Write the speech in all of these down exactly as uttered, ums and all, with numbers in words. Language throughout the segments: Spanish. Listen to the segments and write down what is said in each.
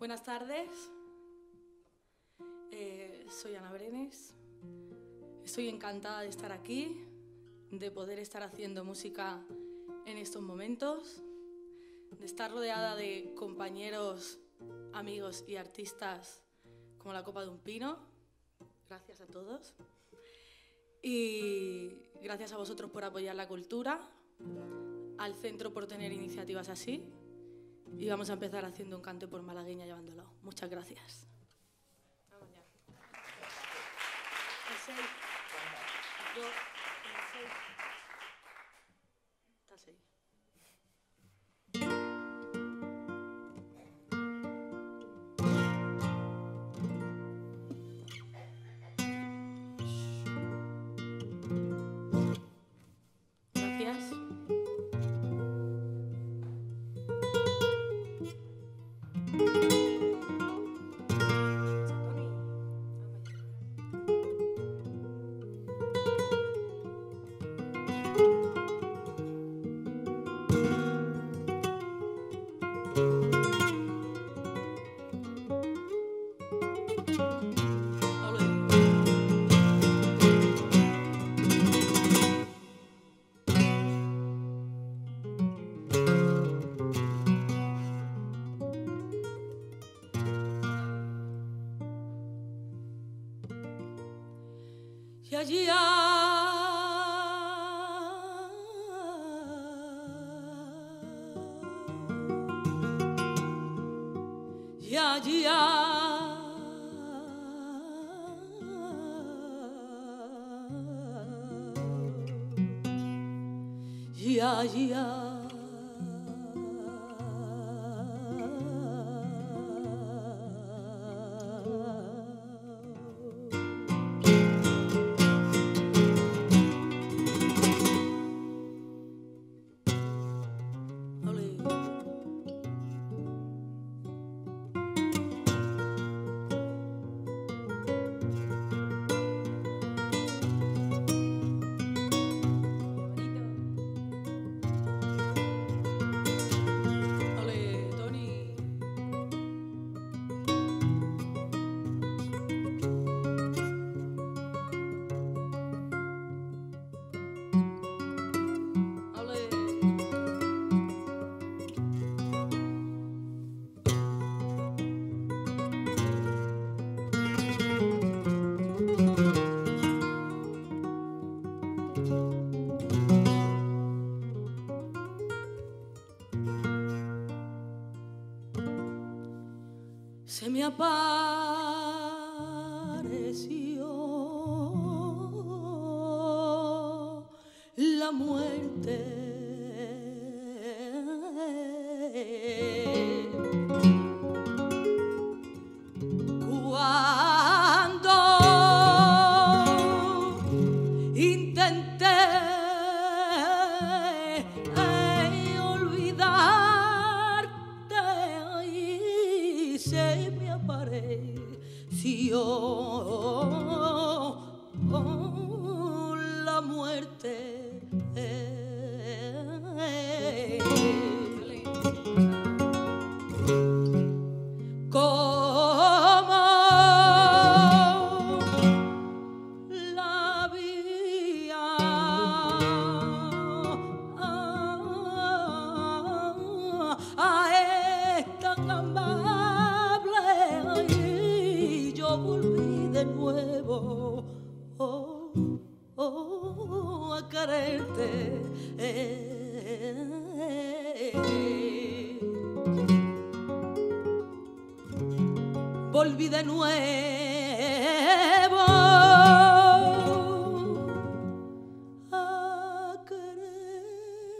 Buenas tardes, eh, soy Ana Brenes, estoy encantada de estar aquí, de poder estar haciendo música en estos momentos, de estar rodeada de compañeros, amigos y artistas como la copa de un pino. Gracias a todos y gracias a vosotros por apoyar la cultura, al centro por tener iniciativas así. Y vamos a empezar haciendo un canto por malagueña llevándolo. Muchas gracias. Vamos ya. Gracias. Se me apareció la muerte, cuando intenté olvidarte y se apareció la muerte. Volví de nuevo a quererte.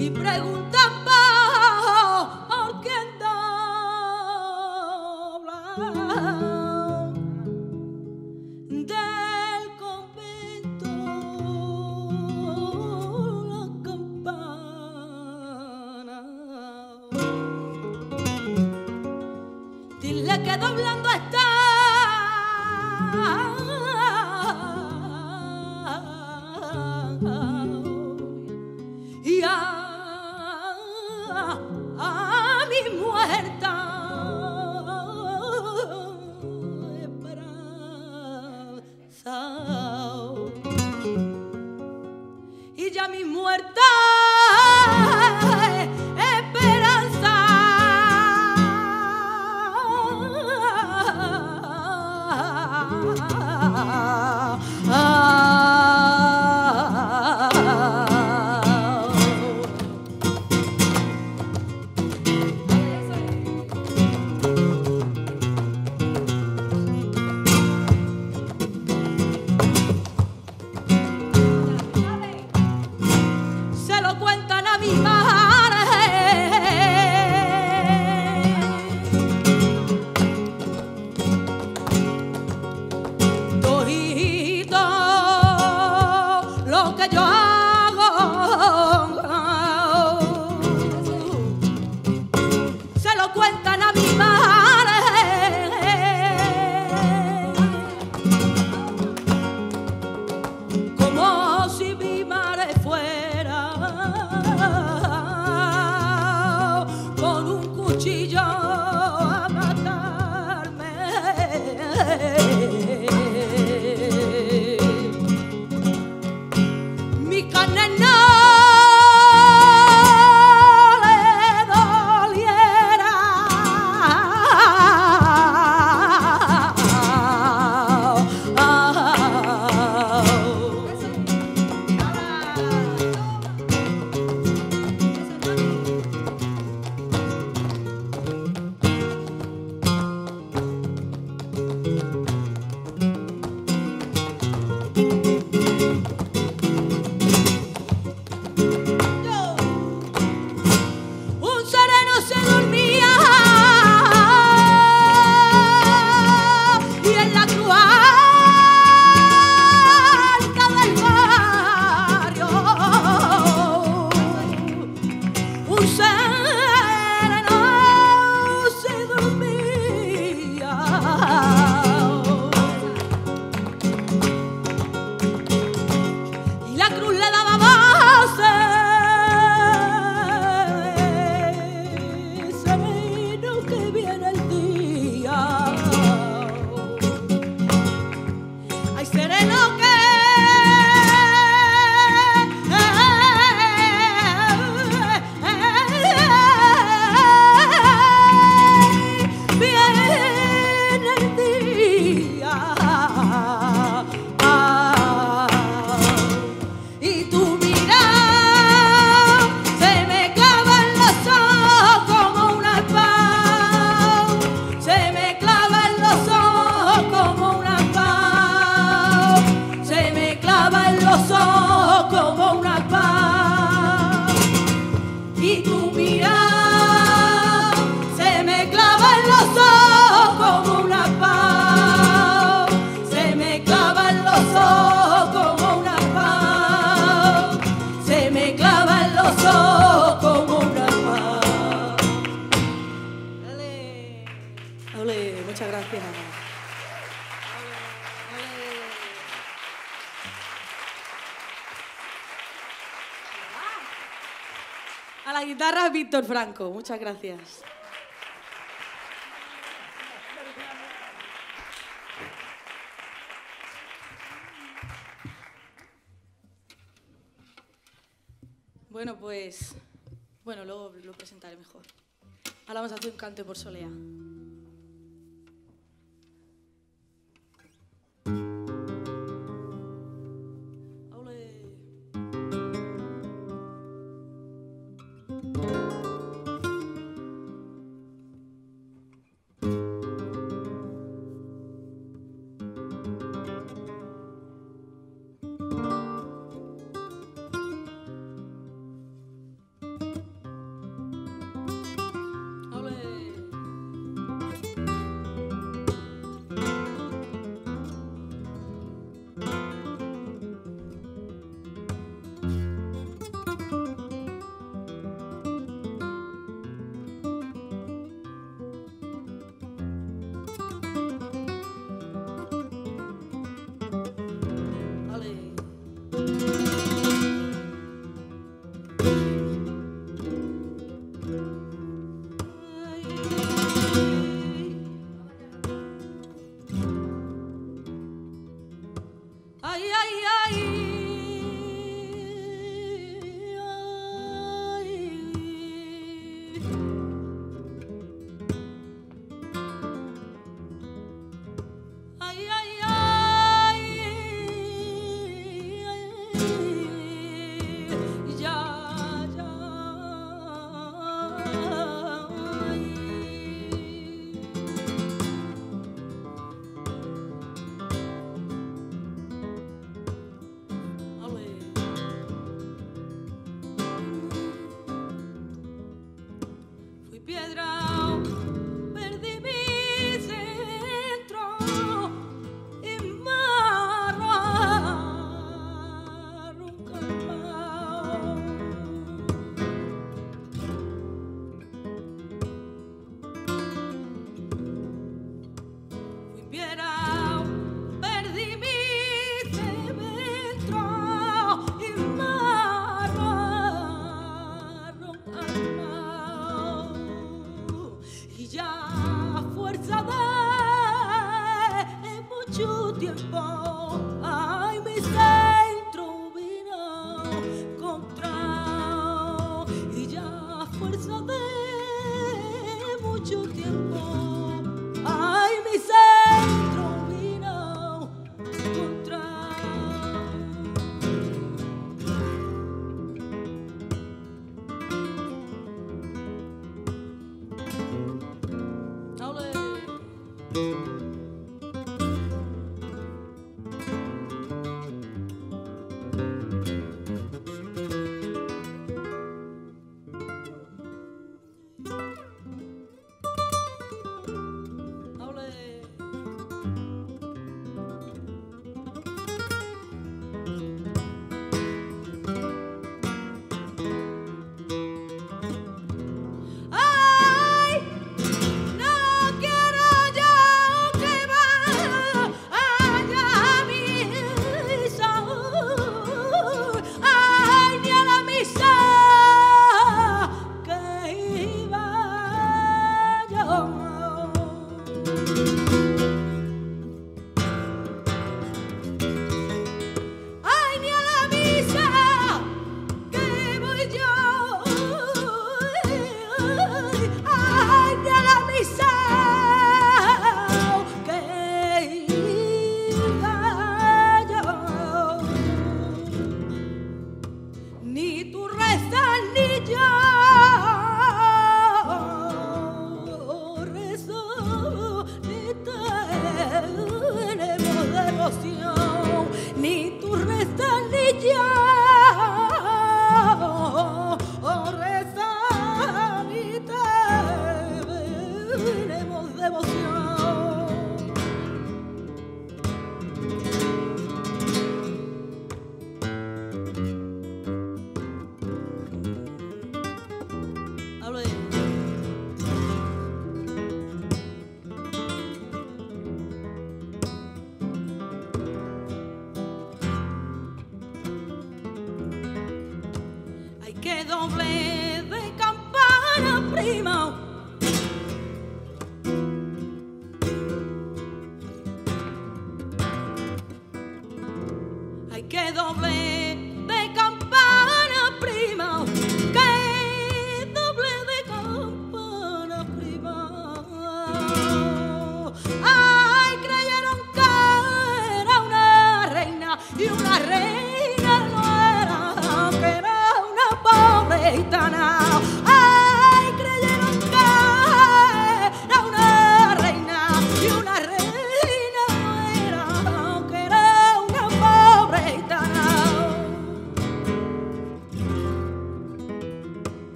si preguntan por quién dobla del convento la campana, dile que doblando está. A la guitarra Víctor Franco, muchas gracias. Bueno, pues, bueno, luego lo presentaré mejor. Ahora vamos a hacer un canto por Soleá.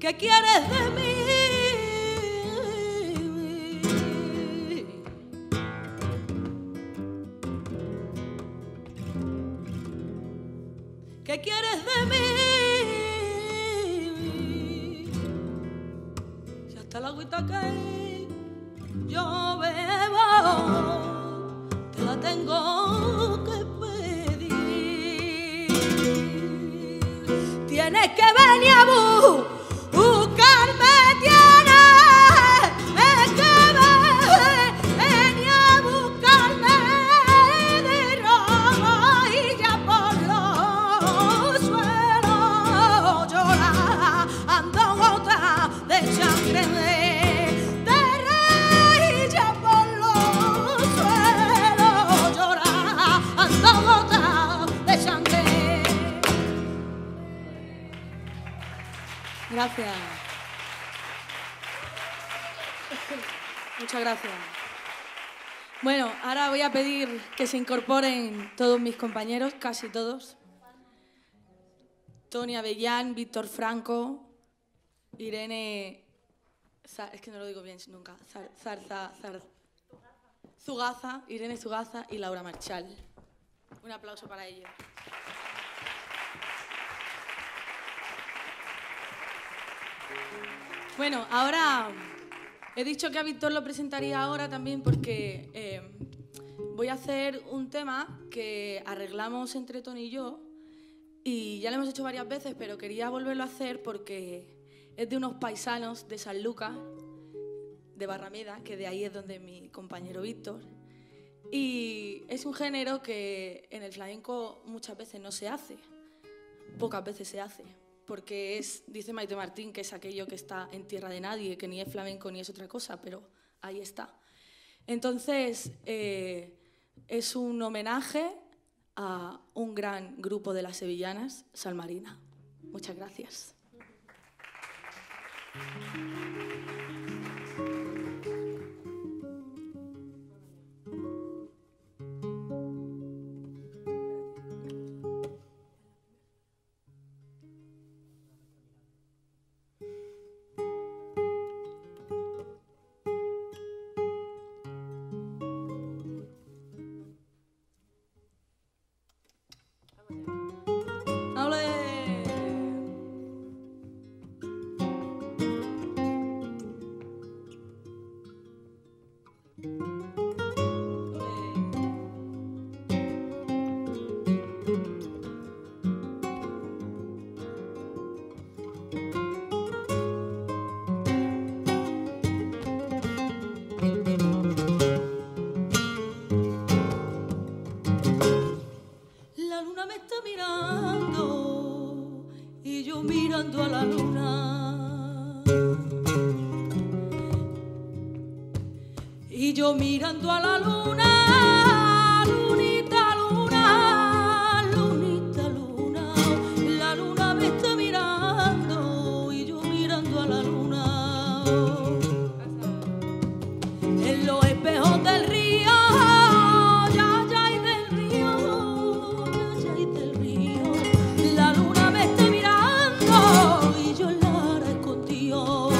¿Qué quieres de mí? ¿Qué quieres de mí? Si hasta la agüita que yo bebo te la tengo que pedir. Tienes que venir a buscar. Gracias. Muchas gracias. Bueno, ahora voy a pedir que se incorporen todos mis compañeros, casi todos. Toni Abellán, Víctor Franco, Irene... Es que no lo digo bien nunca. Zarza, Zarza. Zugaza, Irene Zugaza y Laura Marchal. Un aplauso para ellos. Bueno, ahora He dicho que a Víctor lo presentaría ahora también porque eh, voy a hacer un tema que arreglamos entre Toni y yo y ya lo hemos hecho varias veces, pero quería volverlo a hacer porque es de unos paisanos de San Lucas, de Barrameda, que de ahí es donde mi compañero Víctor. Y es un género que en el flamenco muchas veces no se hace, pocas veces se hace. Porque es, dice Maite Martín, que es aquello que está en tierra de nadie, que ni es flamenco ni es otra cosa, pero ahí está. Entonces, eh, es un homenaje a un gran grupo de las sevillanas, San Marina. Muchas gracias. Mirando a la luna, lunita, luna, lunita, luna, la luna me está mirando y yo mirando a la luna. En los espejos del río, ya, ya y del río, ya, ya y del río, la luna me está mirando y yo la escondió.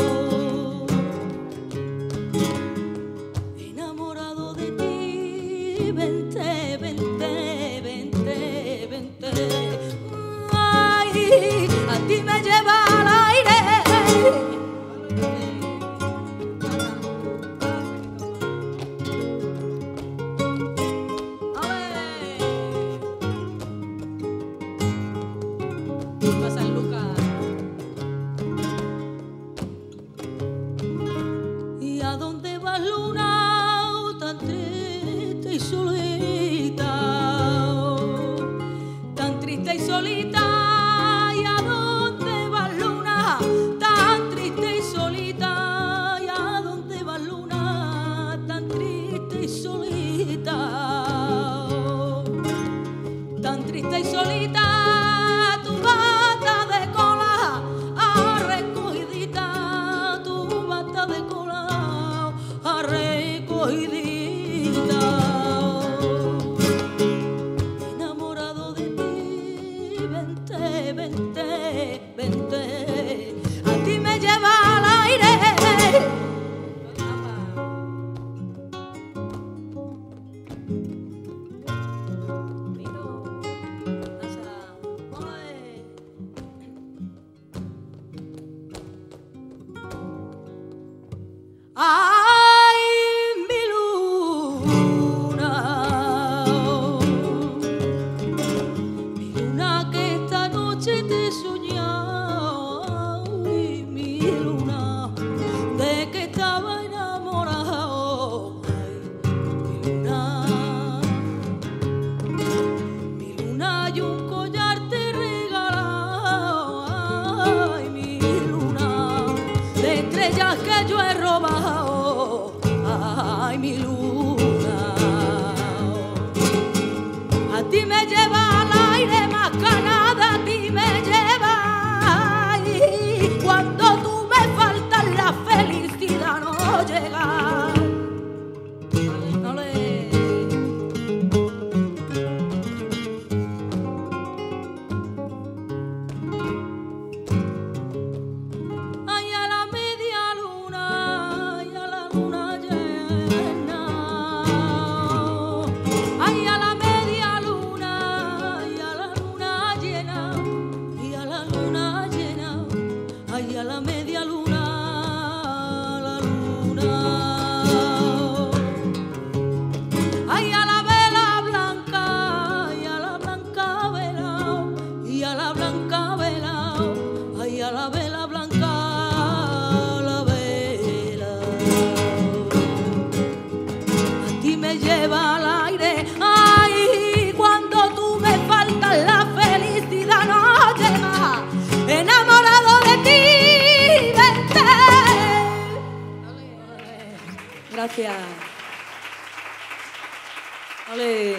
gracias. Ole.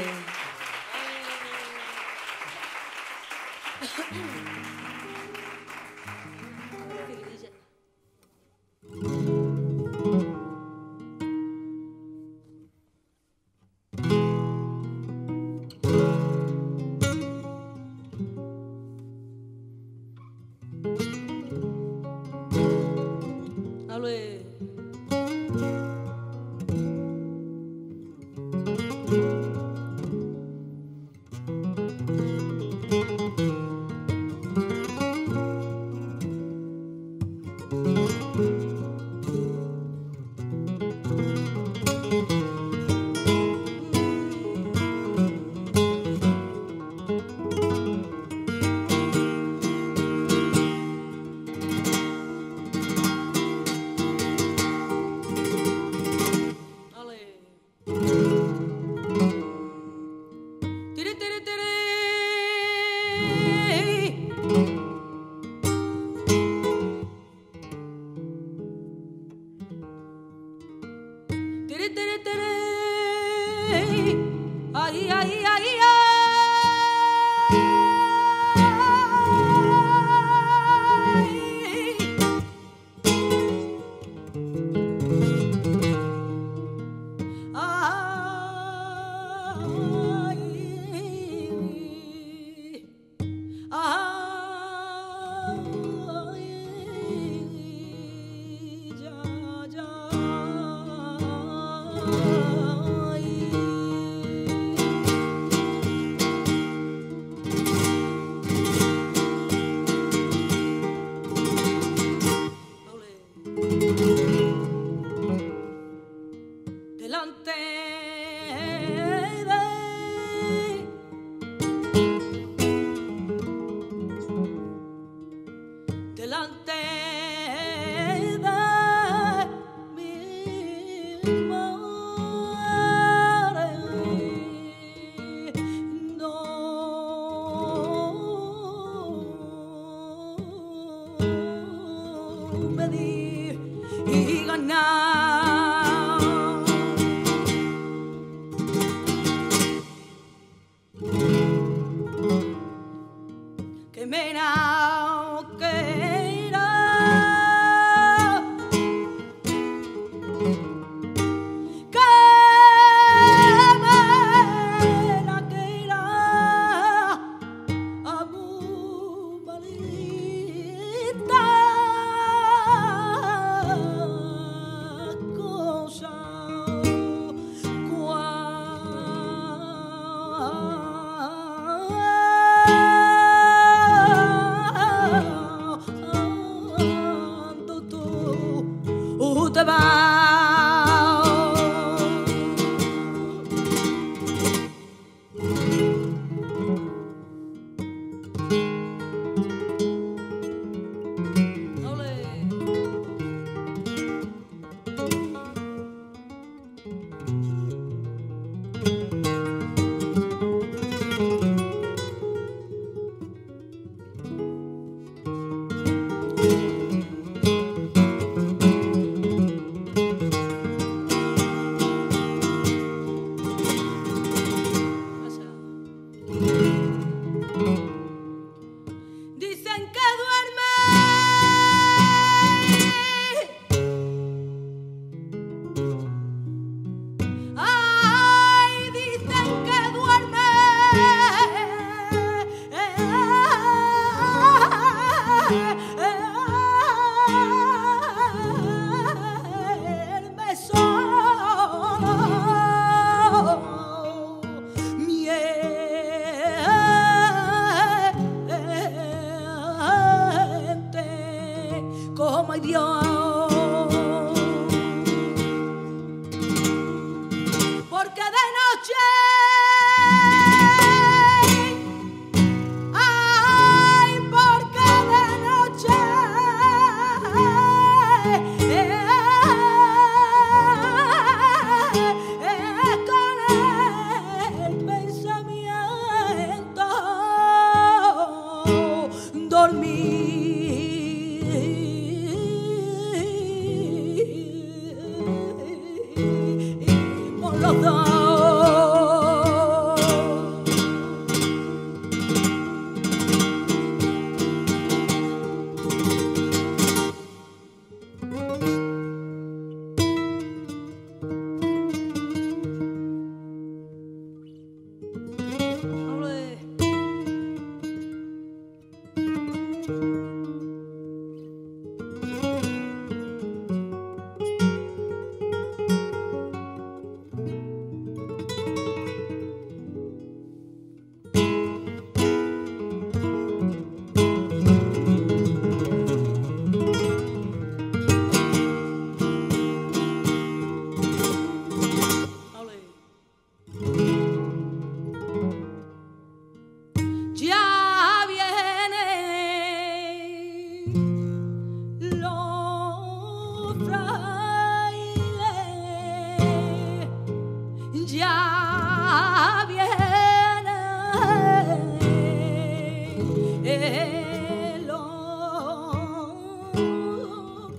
el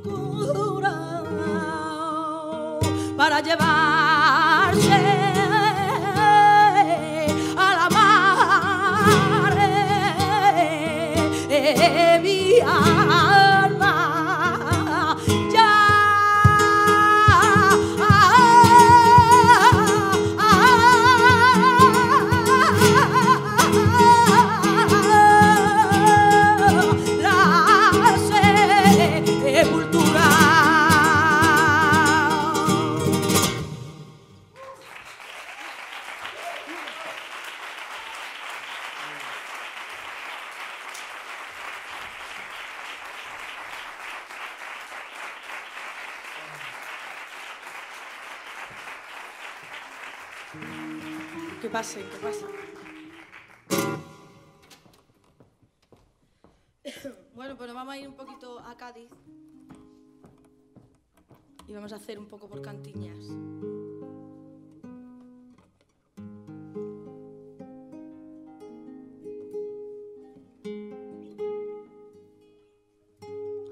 curao para llevarse a la mar eh, mi alma ya. ¿Qué pasa? ¿Qué pasa? Bueno, pues nos vamos a ir un poquito a Cádiz y vamos a hacer un poco por Cantiñas.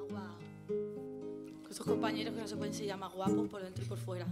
Oh, wow. Con esos compañeros que no se pueden se llaman guapos por dentro y por fuera.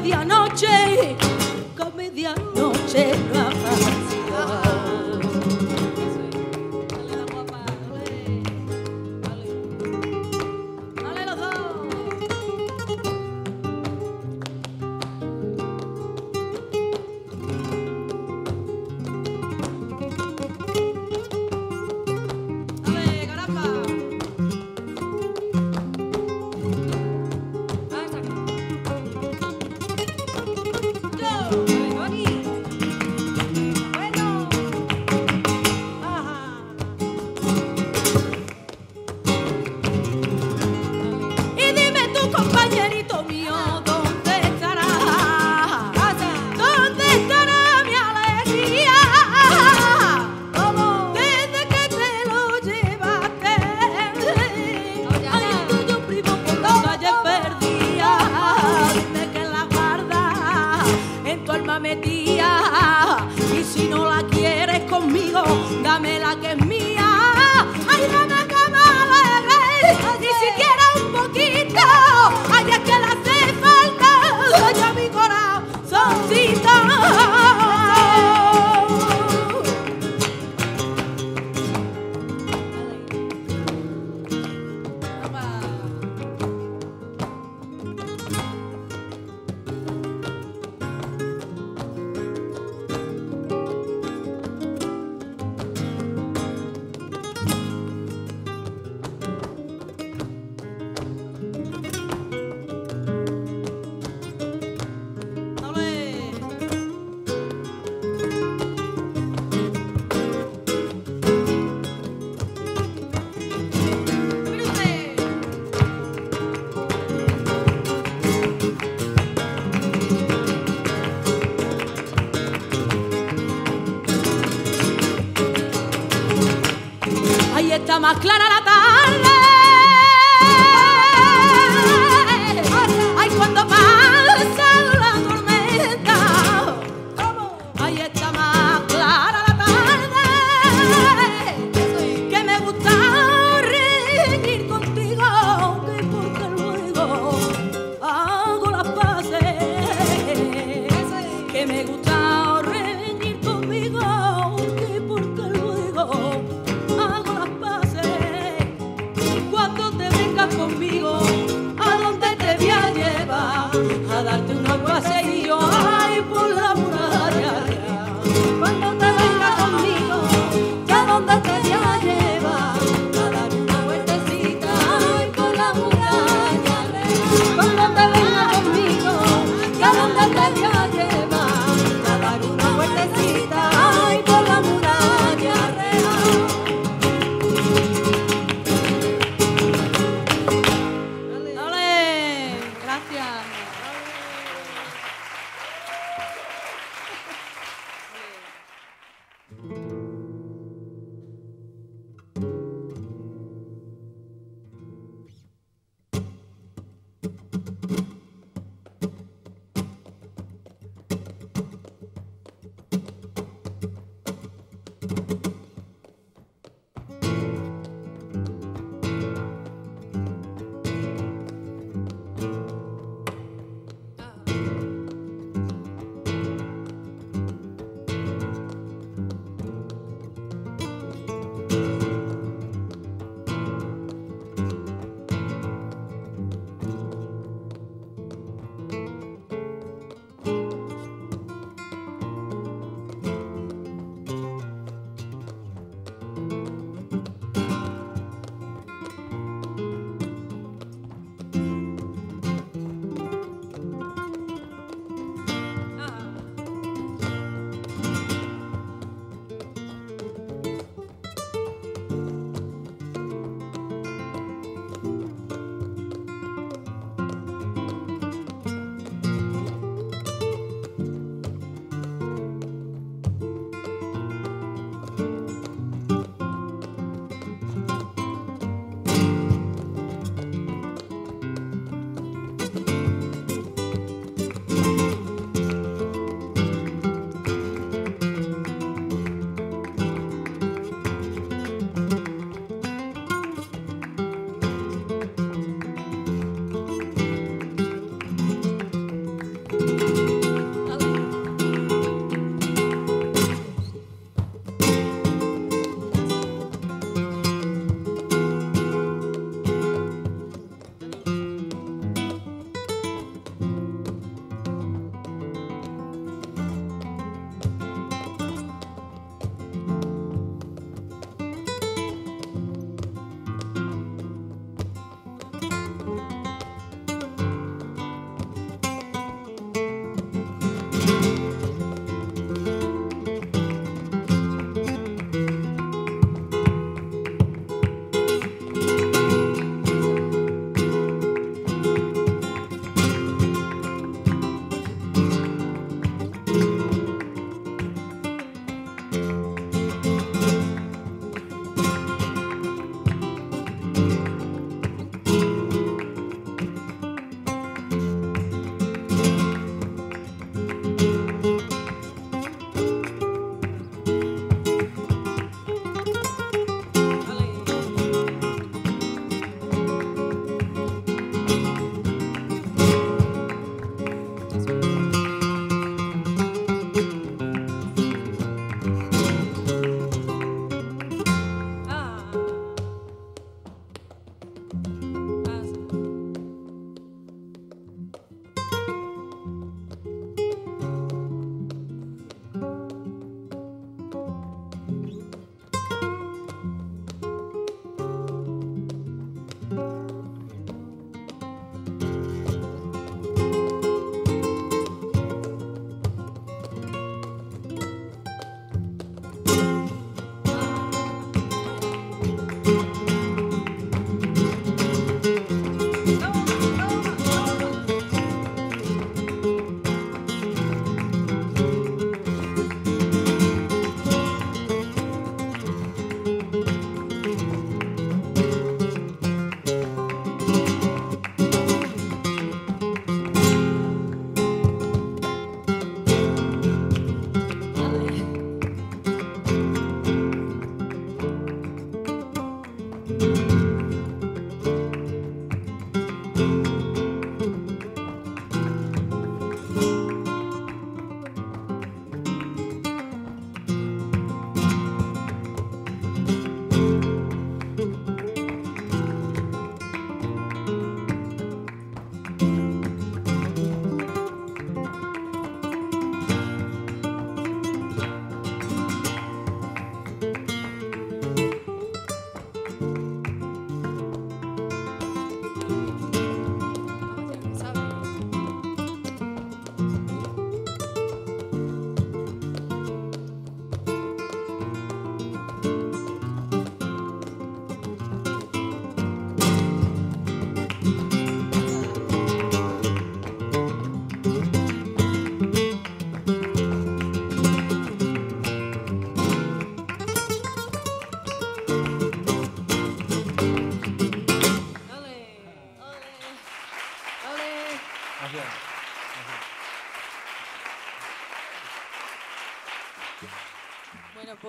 Medianoche no ha pasado. está más clara la tarde. Ay, cuando pasa la tormenta, ahí está más clara la tarde. Que me gusta reír contigo, que porque luego hago las paces. Que me gusta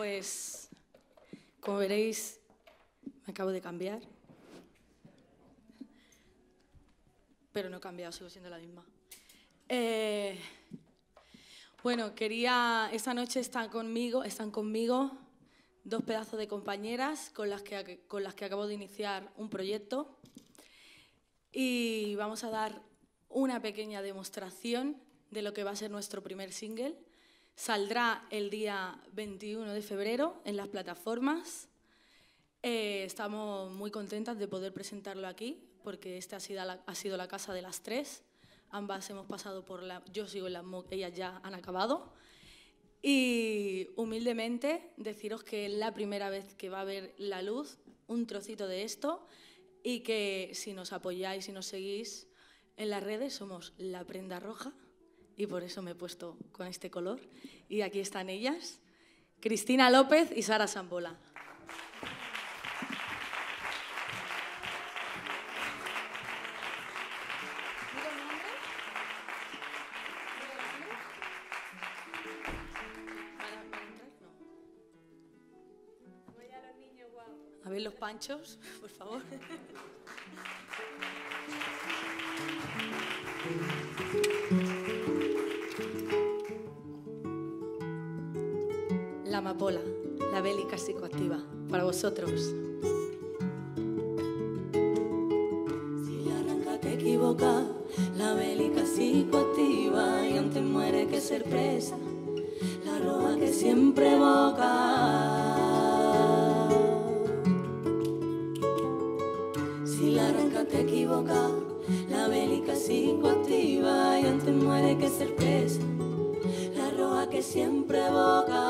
pues, como veréis, me acabo de cambiar. Pero no he cambiado, sigo siendo la misma. Eh, bueno, quería... Esta noche están conmigo, están conmigo dos pedazos de compañeras con las que, con las que acabo de iniciar un proyecto. Y vamos a dar una pequeña demostración de lo que va a ser nuestro primer single. Saldrá el día veintiuno de febrero en las plataformas. Eh, estamos muy contentas de poder presentarlo aquí, porque esta ha sido la, ha sido la casa de las tres. Ambas hemos pasado por la... Yo sigo en la M O C, ellas ya han acabado. Y humildemente deciros que es la primera vez que va a ver la luz un trocito de esto y que si nos apoyáis y nos seguís en las redes somos La Prenda Roja y por eso me he puesto con este color. Y aquí están ellas, Cristina López y Sara Sambola. A ver los panchos, por favor. La amapola, la bélica psicoactiva, para vosotros. Si la arranca te equivoca, la bélica psicoactiva, y antes muere que ser presa, la roja que siempre evoca. Te equivoca, la bélica psicoactiva, y antes muere que ser presa, la roja que siempre evoca.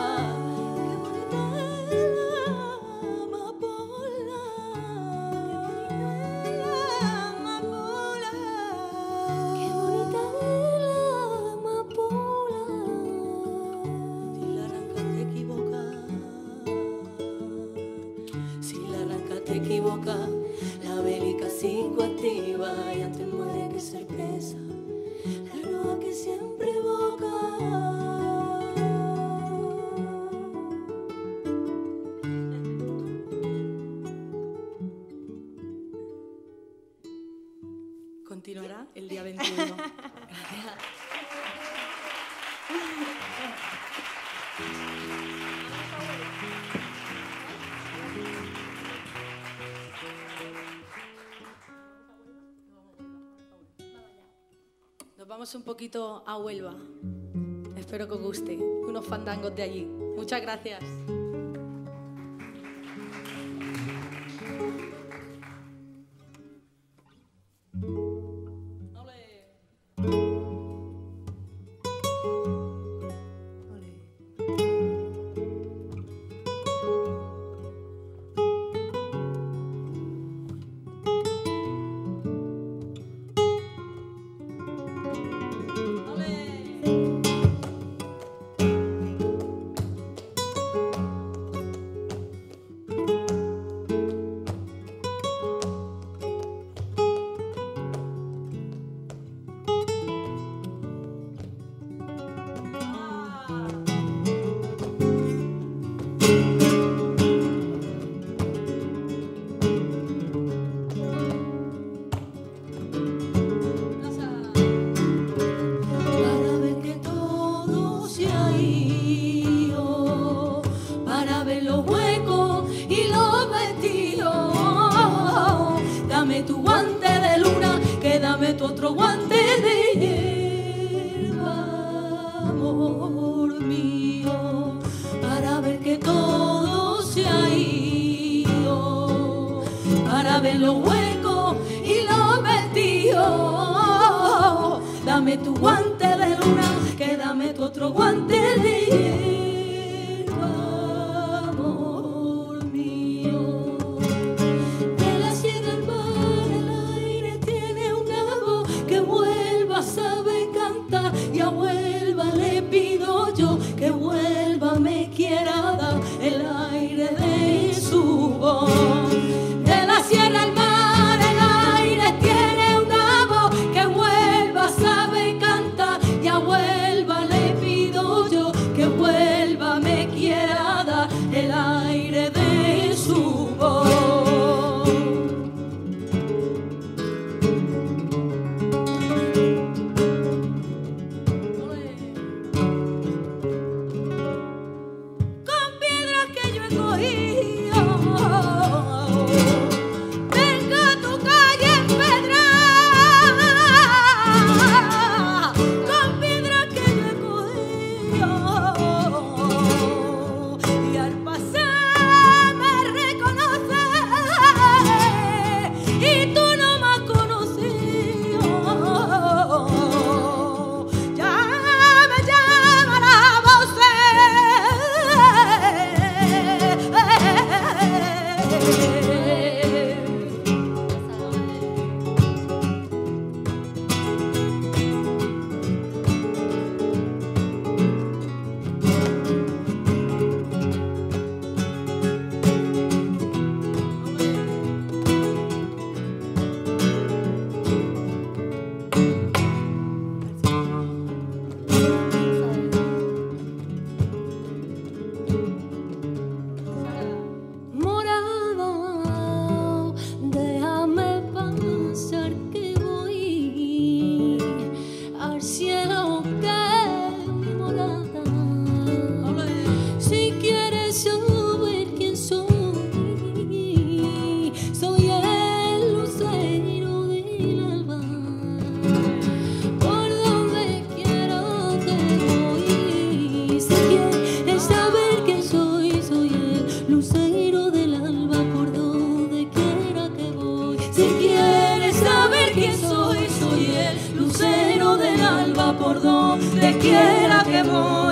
Continuará el día veintiuno. Gracias. Nos vamos un poquito a Huelva. Espero que os guste. Unos fandangos de allí. Muchas gracias. por donde quiera que voy.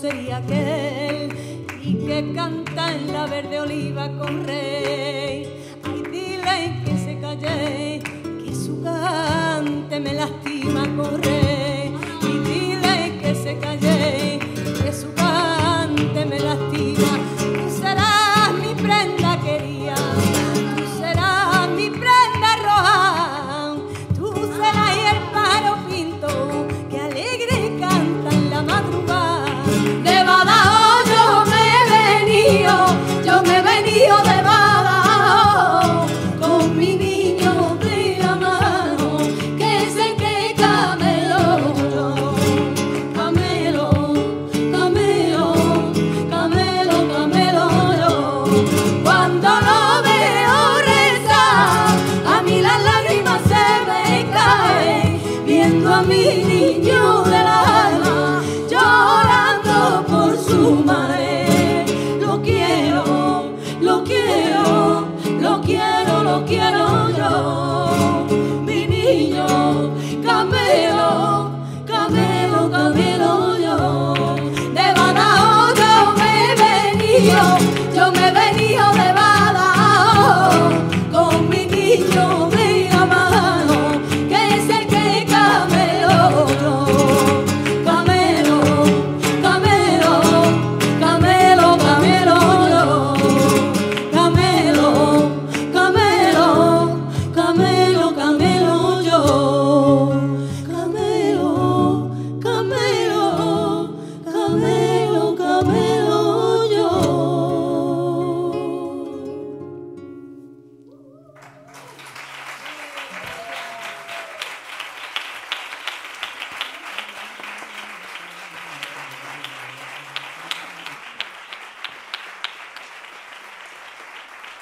sería aquel, y que canta en la verde oliva con rey. Ay, dile que se calle, que su cante me lastima con rey. Y dile que se calle, que su cante me lastima. Tú serás mi prenda querida, tú serás mi prenda roja, tú serás el pájaro pinto que alegre canta en la madrugada. De Badajoz yo me he venido, yo me he venido de Badajoz, con mi niño de la mano, que sé que Camelo, Camelo, Camelo, Camelo, Camelo, yo, cuando lo veo rezar, a mí las lágrimas se me caen, viendo a mi niño del alma, llorando por su madre. Lo quiero, lo quiero, lo quiero, lo quiero yo, mi niño, Camelo, Camelo, Camelo yo. De Badajoz yo me he venido, yo me he venido de Badajoz, con mi niño de la mano, que es el que Camelo yo, Camelo, Camelo, Camelo, Camelo yo, Camelo, Camelo, Camelo, Camelo yo, Camelo, Camelo, Camelo, Camelo yo.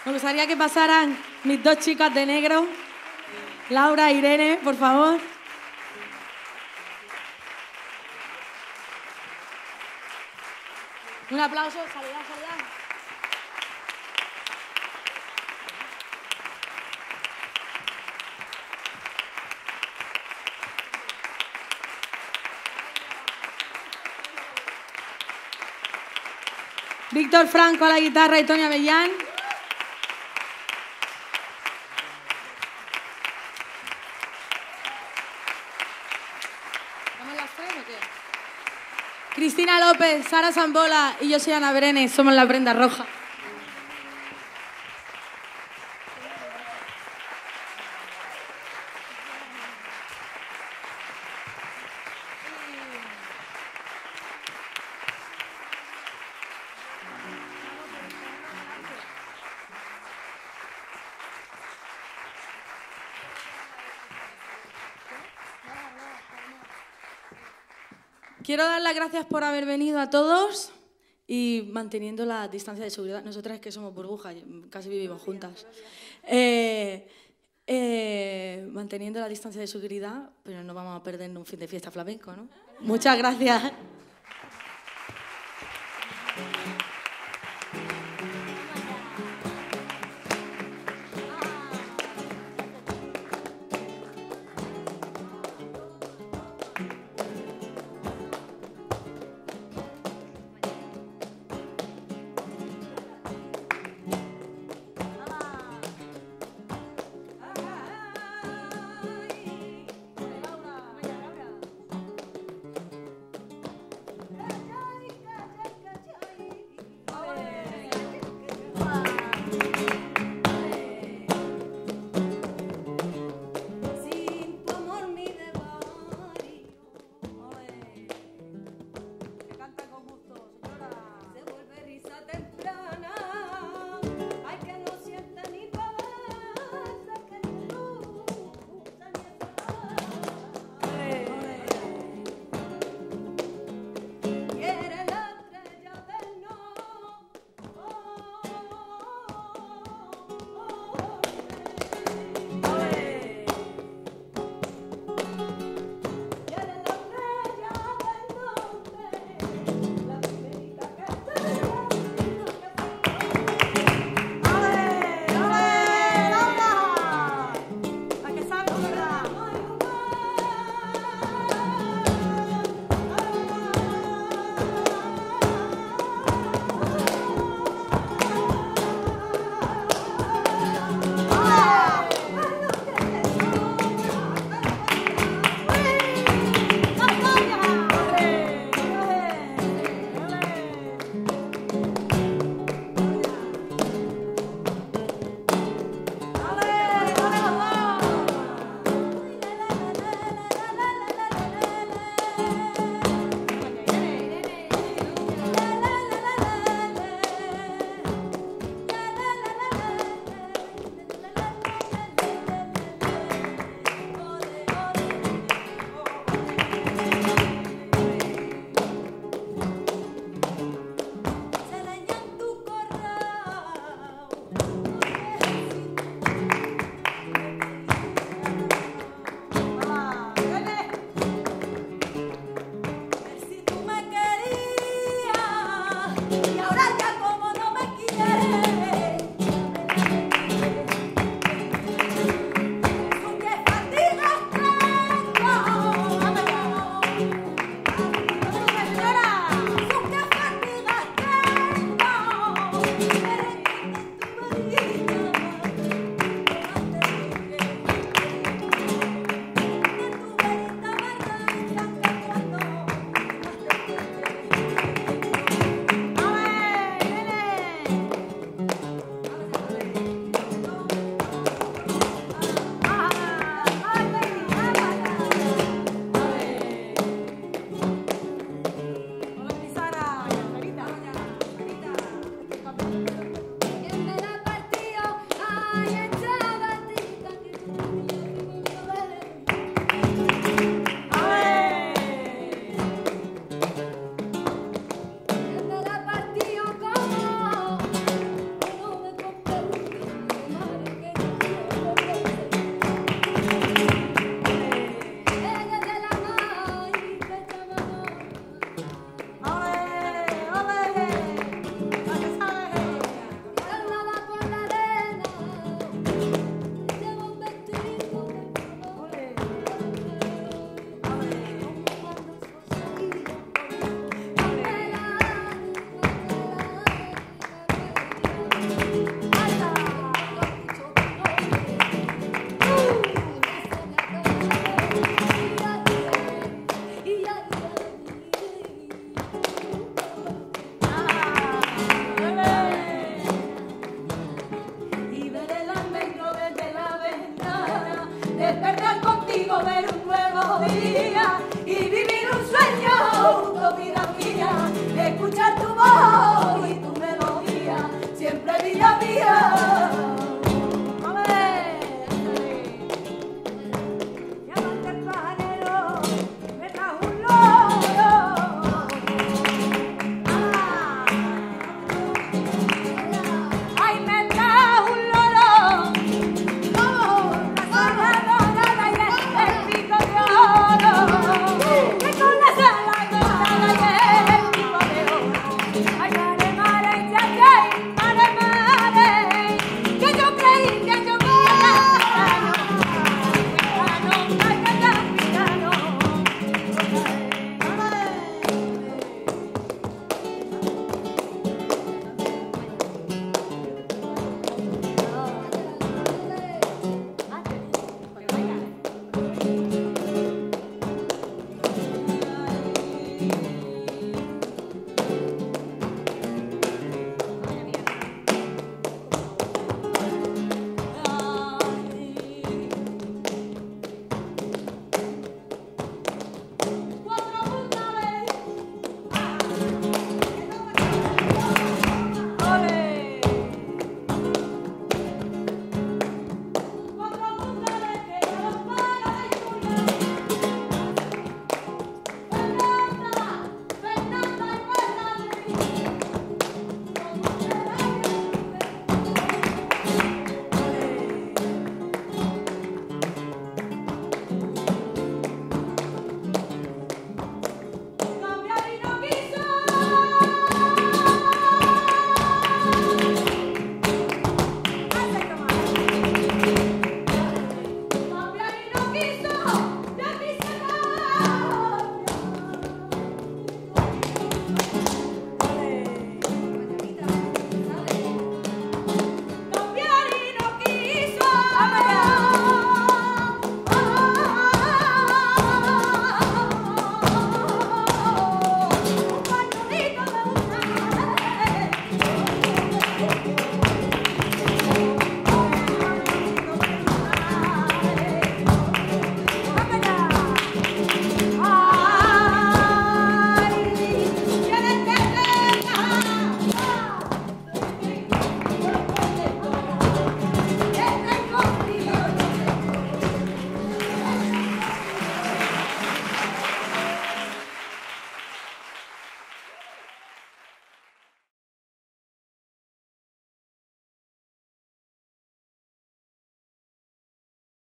Me gustaría que pasaran mis dos chicas de negro, Laura e Irene, por favor. Un aplauso, saludad, saludad. Víctor Franco a la guitarra y Toni Abellán. ¿Somos las tres o qué? Cristina López, Sara Sambola y yo soy Ana Brenes, somos La Prenda Roja. Quiero dar las gracias por haber venido a todos y manteniendo la distancia de seguridad. Nosotras que somos burbujas, casi vivimos juntas. Eh, eh, manteniendo la distancia de seguridad, pero no vamos a perder un fin de fiesta flamenco, ¿no? Muchas gracias.